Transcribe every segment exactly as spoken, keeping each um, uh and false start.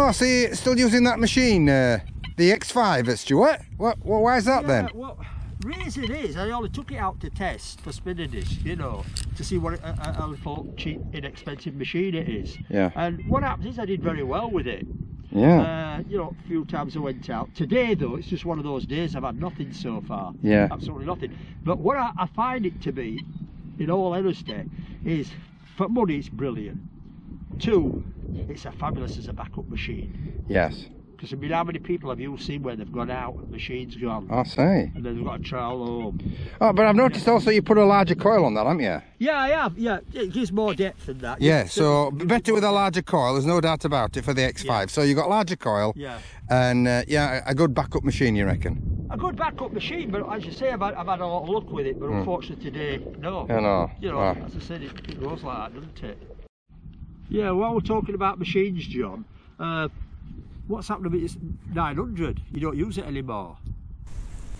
Oh, see, it's still using that machine, uh, the X five at Stuart. What, well, why's that yeah, then? Well, reason is, I only took it out to test for Spin A Disc, you know, to see what a, a, a little cheap, inexpensive machine it is. Yeah. And what happens is I did very well with it. Yeah. Uh, you know, a few times I went out. Today though, it's just one of those days I've had nothing so far. Yeah. Absolutely nothing. But what I, I find it to be, in all honesty, is for money it's brilliant. Two, it's a fabulous as a backup machine. Yes. Because I mean, how many people have you seen where they've gone out and the machine's gone? I see. And then they've got a trowel home. Oh, but I've noticed yeah. also you put a larger coil on that, haven't you? Yeah, I have, yeah. It gives more depth than that. Yeah, so better with a larger coil, there's no doubt about it, for the X five. Yeah. So you've got larger coil yeah. and, uh, yeah, a good backup machine, you reckon? A good backup machine, but as you say, I've had, I've had a lot of luck with it, but mm. unfortunately today, no. Yeah, no. You know, no. As I said, it, it goes like that, doesn't it? Yeah, while we're talking about machines, John, uh, what's happened to this nine hundred? You don't use it anymore.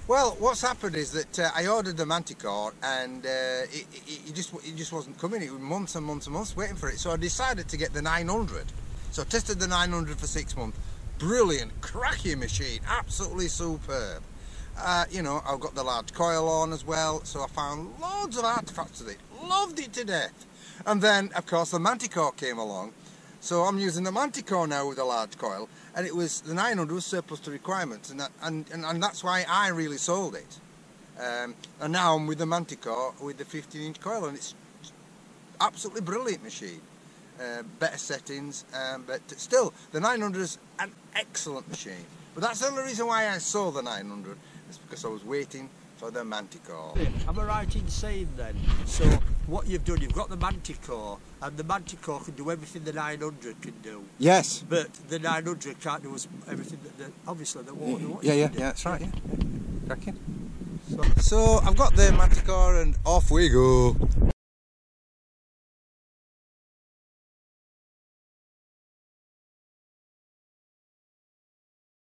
Well, what's happened is that uh, I ordered the Manticore and uh, it, it, it, just, it just wasn't coming. It was months and months and months waiting for it. So I decided to get the nine hundred. So I tested the nine hundred for six months. Brilliant, cracking machine, absolutely superb. Uh, you know, I've got the large coil on as well, so I found loads of artifacts with it. Loved it to death. And then, of course, the Manticore came along. So I'm using the Manticore now with a large coil, and it was the nine hundred was surplus to requirements, and that, and, and and that's why I really sold it. Um, and now I'm with the Manticore with the fifteen inch coil, and it's absolutely brilliant machine. Uh, better settings, um, but still the nine hundred is an excellent machine. But that's the only reason why I sold the nine hundred. It's because I was waiting for the Manticore. Am I right in saying then? So what you've done, you've got the Manticore, and the Manticore can do everything the nine hundred can do. Yes. But the nine hundred can't do everything that, that obviously the water. Yeah, yeah, yeah, do. That's right. Yeah. Cracking. So, so I've got the Manticore, and off we go.